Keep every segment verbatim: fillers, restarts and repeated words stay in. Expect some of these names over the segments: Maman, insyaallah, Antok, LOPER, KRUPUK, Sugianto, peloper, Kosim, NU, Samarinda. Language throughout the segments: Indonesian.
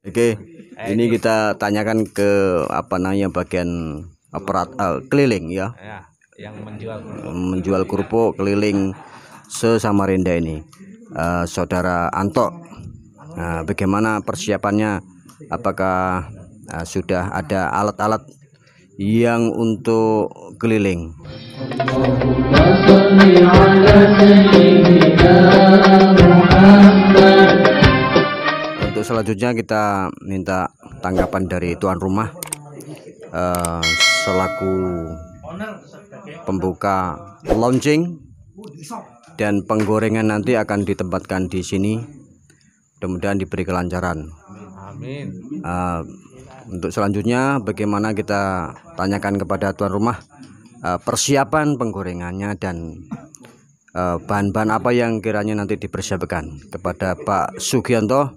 Oke, okay. Ini kita tanyakan ke apa namanya bagian aparat uh, keliling ya, yang menjual menjual kerupuk keliling se-Samarinda ini, uh, saudara Antok. Nah, bagaimana persiapannya? Apakah uh, sudah ada alat-alat yang untuk keliling? Untuk selanjutnya kita minta tanggapan dari tuan rumah uh, selaku pembuka launching dan penggorengan nanti akan ditempatkan di sini. Mudah-mudahan diberi kelancaran. Amin. Uh, Untuk selanjutnya bagaimana kita tanyakan kepada tuan rumah uh, persiapan penggorengannya dan bahan-bahan uh, apa yang kiranya nanti dipersiapkan. Kepada Pak Sugianto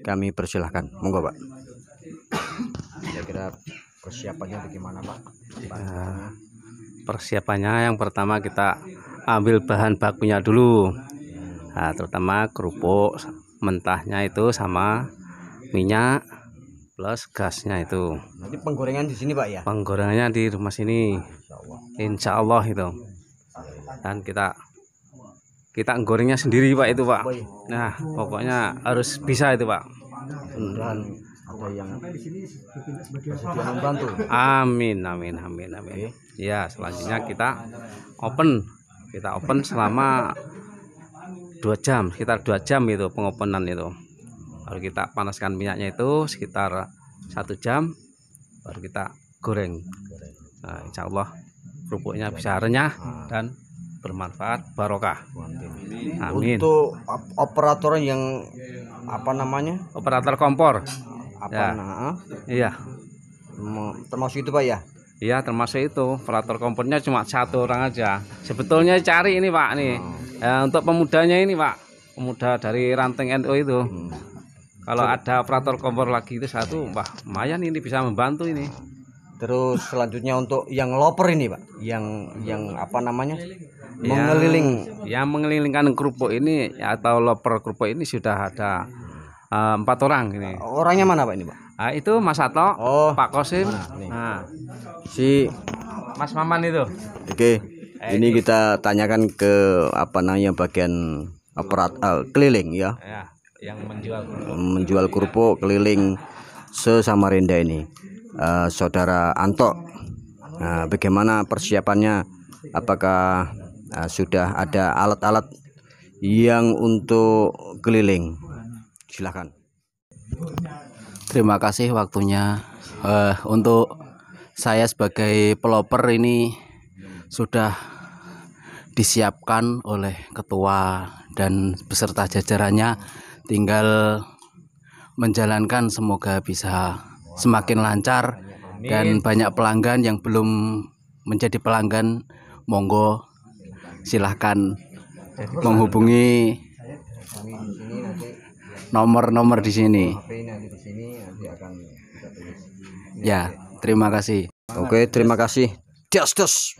kami persilahkan, monggo Pak. Kira-kira persiapannya bagaimana Pak? Uh, persiapannya yang pertama kita ambil bahan bakunya dulu, nah, terutama kerupuk mentahnya itu sama minyak plus gasnya itu. Nanti penggorengan di sini Pak ya? Penggorengannya di rumah sini, insya Allah itu. Dan kita kita gorengnya sendiri Pak itu Pak. Nah pokoknya harus bisa itu Pak. Dan ada yang membantu. Amin amin amin amin. Ya selanjutnya kita open, kita open selama dua jam, sekitar dua jam itu pengopenan itu. Baru kita panaskan minyaknya itu sekitar satu jam, baru kita goreng. Nah, insya Allah kerupuknya bisa renyah dan bermanfaat barokah. Amin. Untuk operator yang apa namanya? Operator kompor. Apa ya. Nah, iya. Termasuk itu Pak ya? Iya termasuk itu. Operator kompornya cuma satu orang aja. Sebetulnya cari ini Pak nih. Oh. Ya, untuk pemudanya ini Pak, pemuda dari ranting N U itu. Hmm. Kalau ada operator kompor lagi itu satu, wah lumayan ini bisa membantu ini. Terus selanjutnya untuk yang loper ini Pak, yang yang apa namanya? Yang, mengeliling. Yang mengelilingkan kerupuk ini atau loper kerupuk ini sudah ada uh, empat orang ini. Orangnya mana Pak ini Pak? Nah, itu Mas Antok, oh, Pak Kosim, nah, si Mas Maman itu. Oke, eh, ini itu. Kita tanyakan ke apa namanya bagian operat uh, keliling ya. Ya. Yang menjual menjual kerupuk keliling se-Samarinda ini, uh, saudara Antok. Nah, bagaimana persiapannya? Apakah uh, sudah ada alat-alat yang untuk keliling? Silahkan. Terima kasih waktunya. Uh, untuk saya sebagai peloper ini sudah disiapkan oleh ketua dan beserta jajarannya. Tinggal menjalankan, semoga bisa semakin lancar. Amin. Dan banyak pelanggan yang belum menjadi pelanggan, monggo silahkan menghubungi nomor-nomor di sini. Ya, terima kasih. Oke, terima kasih. Just, just.